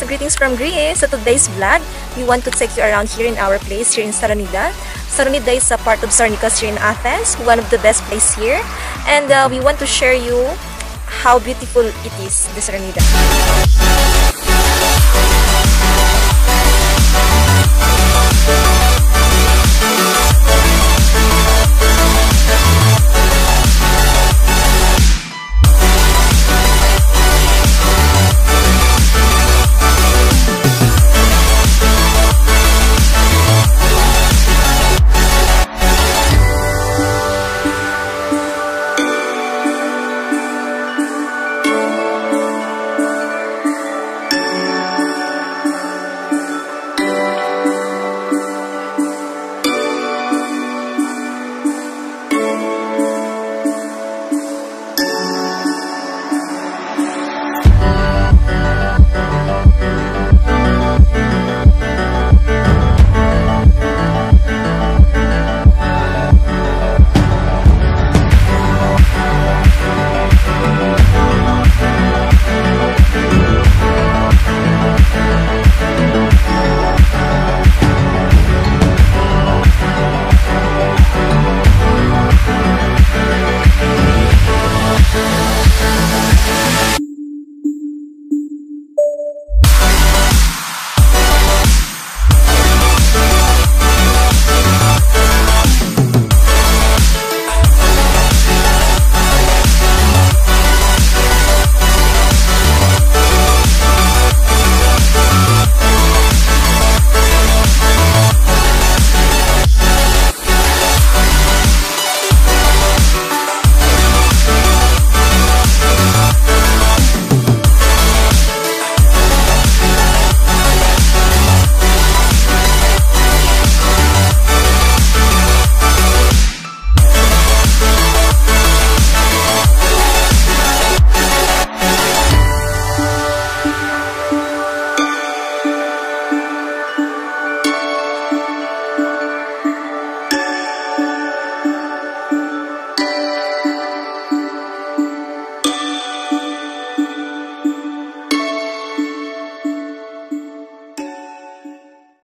guys! Greetings from Greece! So today's vlog, we want to take you around here in our place here in Saronida. Saronida is a part of Sarnikos here in Athens, one of the best places here. And we want to share you how beautiful it is, the Saronida.